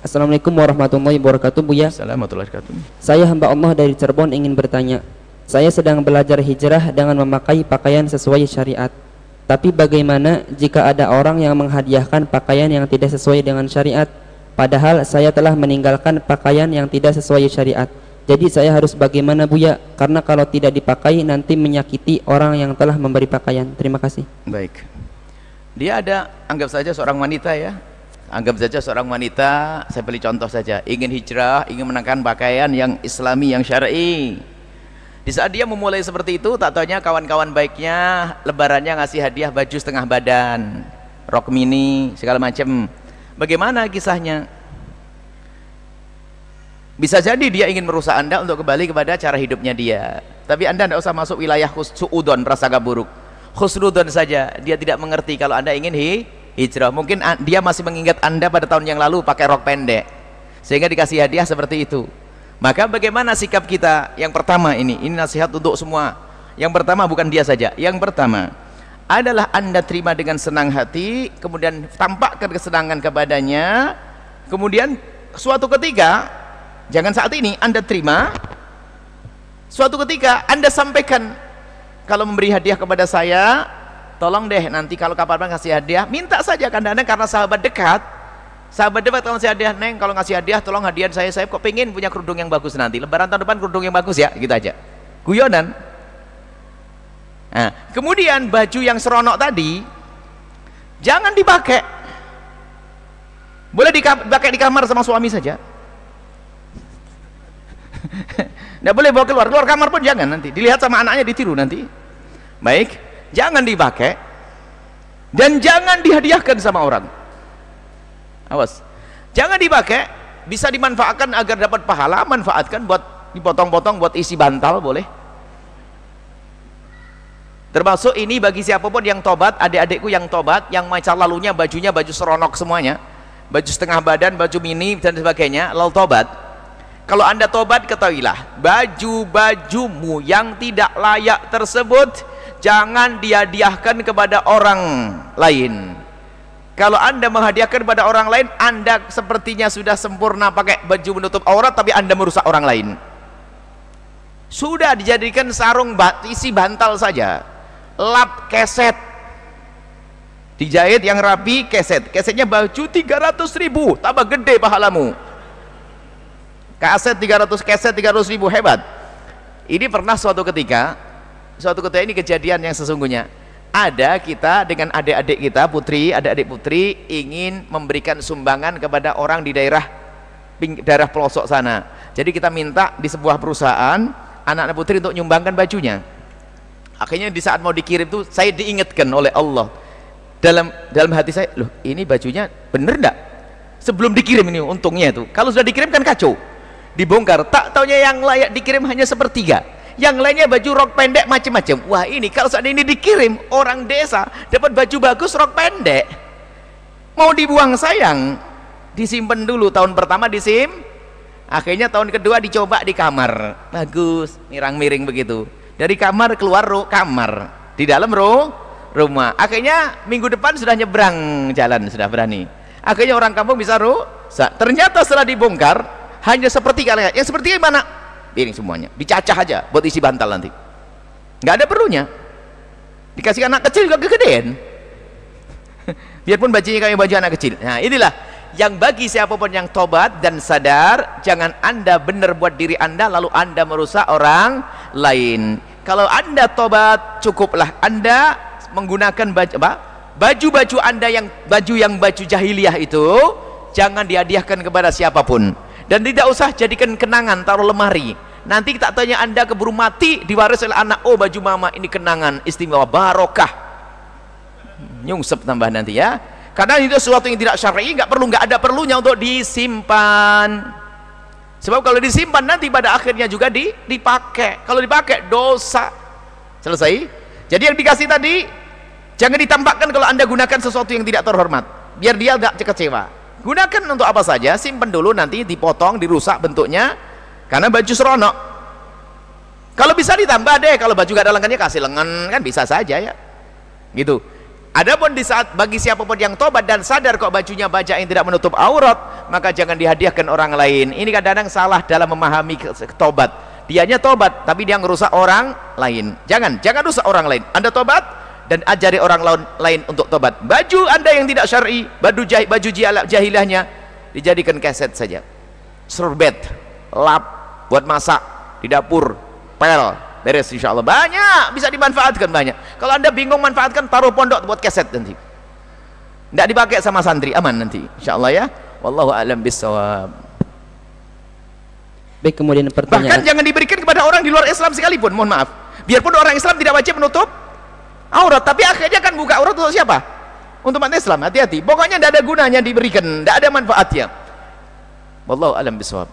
Assalamualaikum warahmatullahi wabarakatuh, Buya. Assalamualaikum warahmatullahi wabarakatuh. Saya hamba Allah dari Cirebon ingin bertanya. Saya sedang belajar hijrah dengan memakai pakaian sesuai syariat. Tapi bagaimana jika ada orang yang menghadiahkan pakaian yang tidak sesuai dengan syariat? Padahal saya telah meninggalkan pakaian yang tidak sesuai syariat. Jadi saya harus bagaimana, Buya? Karena kalau tidak dipakai nanti menyakiti orang yang telah memberi pakaian. Terima kasih. Baik. Dia ada, anggap saja seorang wanita ya. Anggap saja seorang wanita, saya beri contoh saja, ingin hijrah, ingin mengenakan pakaian yang islami, yang syar'i. Di saat dia memulai seperti itu, tak taunya kawan-kawan baiknya lebarannya ngasih hadiah baju setengah badan, rok mini, segala macam. Bagaimana kisahnya? Bisa jadi dia ingin merusak Anda untuk kembali kepada cara hidupnya dia. Tapi Anda tidak usah masuk wilayah suudon, prasangka buruk. Khusnudon saja, dia tidak mengerti kalau Anda ingin hijrah. Mungkin dia masih mengingat Anda pada tahun yang lalu pakai rok pendek sehingga dikasih hadiah seperti itu. Maka bagaimana sikap kita? Yang pertama, ini nasihat untuk semua. Yang pertama, bukan dia saja, yang pertama adalah Anda terima dengan senang hati, kemudian tampakkan kesenangan kepadanya. Kemudian suatu ketika, jangan saat ini Anda terima, suatu ketika Anda sampaikan, kalau memberi hadiah kepada saya, tolong deh nanti kalau kapan ngasih hadiah, minta saja kadang-kadang karena sahabat dekat kalau ngasih hadiah, neng kalau ngasih hadiah tolong hadiah saya kok pengen punya kerudung yang bagus nanti, lebaran tahun depan kerudung yang bagus ya, gitu aja, guyonan. Nah, kemudian baju yang seronok tadi jangan dipakai, boleh dipakai di kamar sama suami saja. Nggak boleh bawa keluar kamar pun jangan, nanti dilihat sama anaknya, ditiru nanti. Baik, jangan dipakai dan jangan dihadiahkan sama orang. Awas, jangan dipakai, bisa dimanfaatkan agar dapat pahala, manfaatkan buat dipotong-potong buat isi bantal boleh. Termasuk ini bagi siapapun yang tobat, adik-adikku yang tobat, yang masa lalunya bajunya baju seronok semuanya, baju setengah badan, baju mini dan sebagainya, lalu tobat. Kalau Anda tobat, ketahuilah baju-bajumu yang tidak layak tersebut jangan dihadiahkan kepada orang lain. Kalau Anda menghadiahkan kepada orang lain, Anda sepertinya sudah sempurna pakai baju menutup aurat, tapi Anda merusak orang lain. Sudah dijadikan sarung isi bantal saja, lap keset, dijahit yang rapi keset, kesetnya baju 300.000, tambah gede pahalamu. Kaset 300, keset 300.000, hebat. Ini pernah suatu ketika ini kejadian yang sesungguhnya ada, kita dengan adik-adik kita putri, adik-adik putri ingin memberikan sumbangan kepada orang di daerah pelosok sana. Jadi kita minta di sebuah perusahaan anak-anak putri untuk nyumbangkan bajunya. Akhirnya di saat mau dikirim tuh saya diingatkan oleh Allah, dalam hati saya, loh ini bajunya bener enggak? Sebelum dikirim ini untungnya itu, kalau sudah dikirim kan kacau, dibongkar. Tak taunya yang layak dikirim hanya sepertiga, yang lainnya baju rok pendek macam-macam. Wah, ini kalau saat ini dikirim orang desa dapat baju bagus rok pendek, mau dibuang sayang. Disimpan dulu tahun pertama, akhirnya tahun kedua dicoba di kamar, bagus mirang-miring begitu. Dari kamar keluar kamar, di dalam rumah. Akhirnya minggu depan sudah nyebrang jalan, sudah berani. Akhirnya orang kampung bisa ternyata setelah dibongkar hanya seperti kalian. Yang seperti mana? Piring semuanya dicacah aja buat isi bantal, nanti nggak ada perlunya, dikasih anak kecil juga kegedean. Biarpun bajunya kayak baju anak kecil. Nah, inilah yang bagi siapapun yang tobat dan sadar, jangan Anda bener buat diri Anda lalu Anda merusak orang lain. Kalau Anda tobat, cukuplah Anda menggunakan baju-baju Anda yang baju jahiliyah itu jangan dihadiahkan kepada siapapun. Dan tidak usah jadikan kenangan, taruh lemari. Nanti tak tanya Anda keburu mati, diwaris oleh anak, oh baju mama ini kenangan istimewa, barokah. Nyungsep tambah nanti ya. Karena itu sesuatu yang tidak syar'i, nggak ada perlunya untuk disimpan. Sebab kalau disimpan nanti pada akhirnya juga dipakai. Kalau dipakai dosa. Selesai. Jadi yang dikasih tadi jangan ditampakkan kalau Anda gunakan sesuatu yang tidak terhormat. Biar dia nggak kecewa. Gunakan untuk apa saja, simpen dulu, nanti dipotong, dirusak bentuknya karena baju seronok. Kalau bisa ditambah deh, kalau baju gak ada lengannya kasih lengan, kan bisa saja ya gitu. Adapun di saat bagi siapapun yang tobat dan sadar kok bajunya baja yang tidak menutup aurat, maka jangan dihadiahkan orang lain. Ini kadang-kadang salah dalam memahami tobat. Dianya tobat, tapi dia ngerusak orang lain. Jangan rusak orang lain. Anda tobat dan ajari orang lain untuk tobat. Baju Anda yang tidak syar'i, baju jahilahnya dijadikan keset saja. Serbet, lap buat masak di dapur, pel. Beres insya Allah, banyak bisa dimanfaatkan, banyak. Kalau Anda bingung manfaatkan, taruh pondok buat keset nanti, tidak dipakai sama santri, aman nanti insya Allah ya. Wallahu a'lam bissawab. Baik, kemudian pertanyaan, bahkan jangan diberikan kepada orang di luar Islam sekalipun, mohon maaf. Biarpun orang Islam tidak wajib menutup aurat, tapi akhirnya kan buka aurat untuk siapa? Untuk umat Islam. Hati-hati, pokoknya tidak ada gunanya diberikan, tidak ada manfaatnya. Wallahu a'lam bissawab.